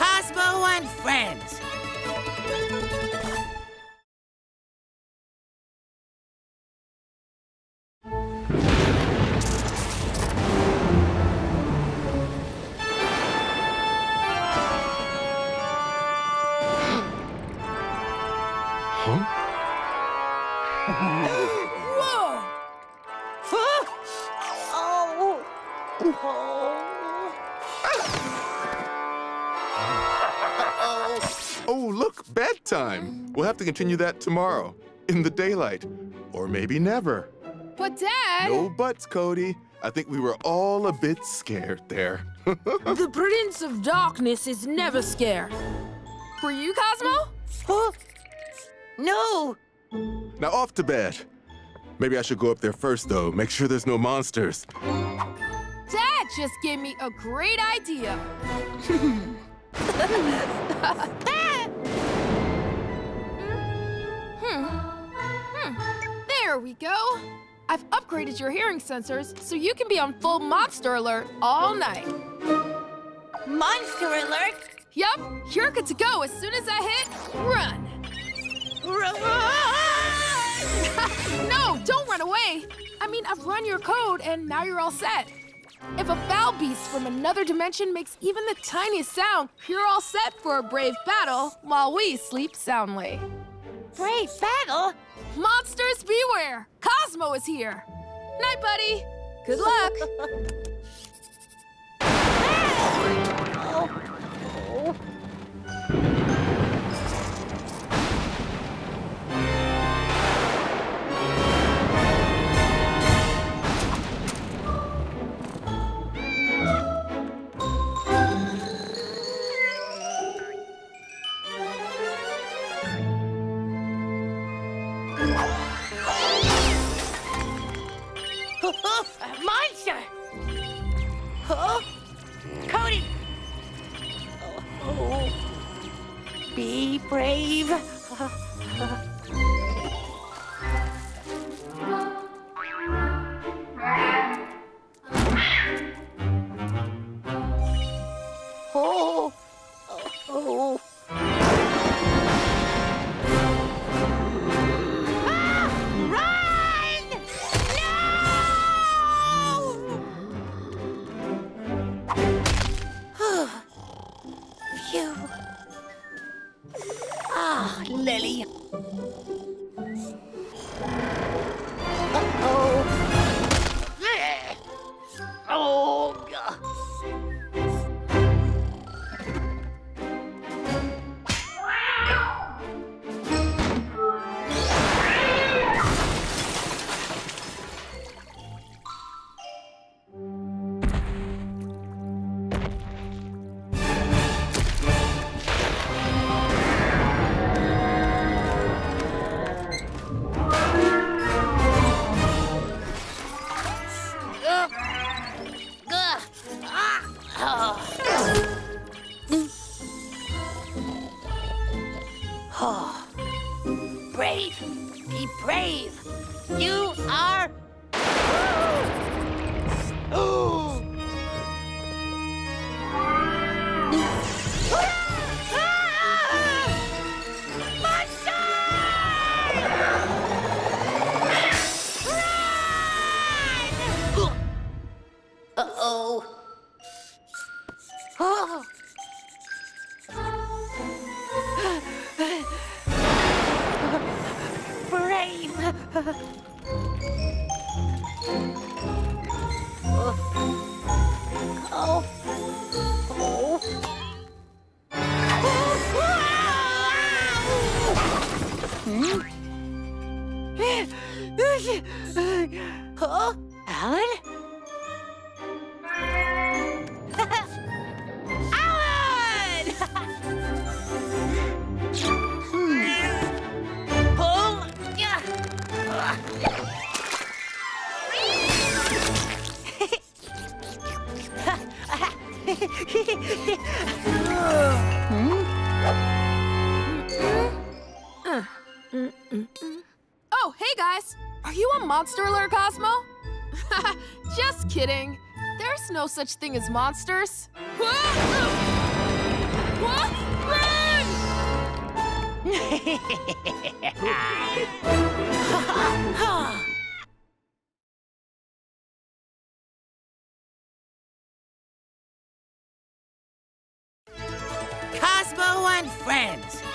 Cozmo and Friends. Whoa! Huh? Oh! Oh! Oh, look, bedtime. We'll have to continue that tomorrow, in the daylight, or maybe never. But, Dad... No buts, Cody. I think we were all a bit scared there. The Prince of Darkness is never scared. Were you, Cozmo? Huh? No! Now off to bed. Maybe I should go up there first, though. Make sure there's no monsters. Dad just gave me a great idea. There we go. I've upgraded your hearing sensors so you can be on full monster alert all night. Monster alert? Yup. You're good to go as soon as I hit run. No, don't run away. I mean, I've run your code, and now you're all set. If a foul beast from another dimension makes even the tiniest sound, you're all set for a brave battle while we sleep soundly. Brave battle? Monsters beware! Cozmo is here. Night, buddy. Good luck. Oh. Monster! Huh? Cody! Oh. Be brave. Oh. Oh. Lily. Uh-oh. Oh. Oh, brave, be brave. You are. Oh. Monster! Run! Uh-oh. Oh. Brave. Oh. Oh. Oh. Alan? Oh, hey guys! Are you a monster alert, Cozmo? Just kidding. There's no such thing as monsters. Whoa! Whoa! Cozmo and friends,